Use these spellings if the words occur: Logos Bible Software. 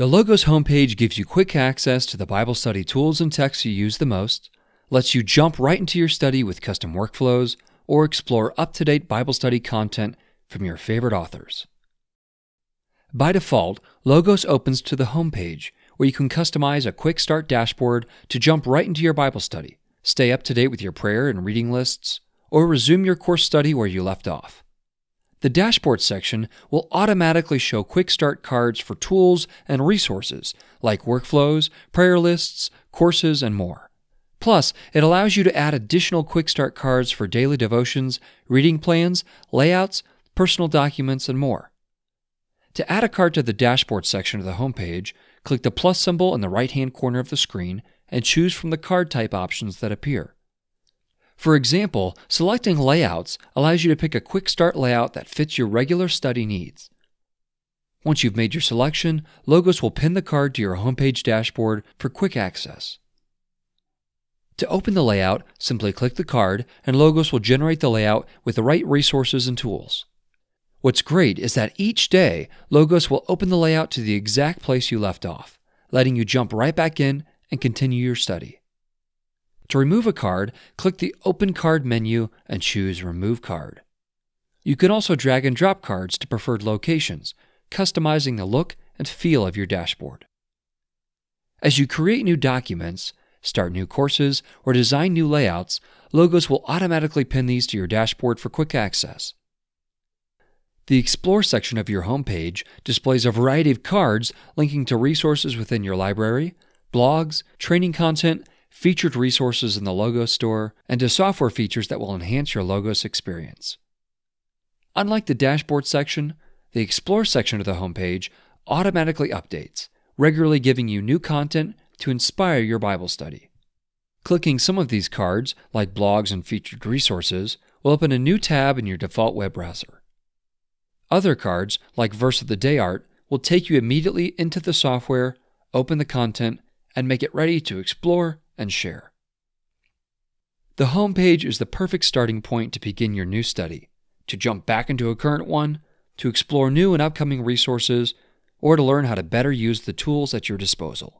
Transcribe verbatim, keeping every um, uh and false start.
The Logos homepage gives you quick access to the Bible study tools and texts you use the most, lets you jump right into your study with custom workflows, or explore up-to-date Bible study content from your favorite authors. By default, Logos opens to the homepage, where you can customize a quick start dashboard to jump right into your Bible study, stay up to date with your prayer and reading lists, or resume your course study where you left off. The dashboard section will automatically show quick start cards for tools and resources like workflows, prayer lists, courses, and more. Plus, it allows you to add additional quick start cards for daily devotions, reading plans, layouts, personal documents, and more. To add a card to the dashboard section of the homepage, click the plus symbol in the right-hand corner of the screen and choose from the card type options that appear. For example, selecting layouts allows you to pick a quick start layout that fits your regular study needs. Once you've made your selection, Logos will pin the card to your homepage dashboard for quick access. To open the layout, simply click the card and Logos will generate the layout with the right resources and tools. What's great is that each day, Logos will open the layout to the exact place you left off, letting you jump right back in and continue your study. To remove a card, click the Open Card menu and choose Remove Card. You can also drag and drop cards to preferred locations, customizing the look and feel of your dashboard. As you create new documents, start new courses, or design new layouts, Logos will automatically pin these to your dashboard for quick access. The Explore section of your homepage displays a variety of cards linking to resources within your library, blogs, training content, featured resources in the Logos store, and to software features that will enhance your Logos experience. Unlike the dashboard section, the Explore section of the homepage automatically updates, regularly giving you new content to inspire your Bible study. Clicking some of these cards, like blogs and featured resources, will open a new tab in your default web browser. Other cards, like Verse of the Day art, will take you immediately into the software, open the content, and make it ready to explore and share. The homepage is the perfect starting point to begin your new study, to jump back into a current one, to explore new and upcoming resources, or to learn how to better use the tools at your disposal.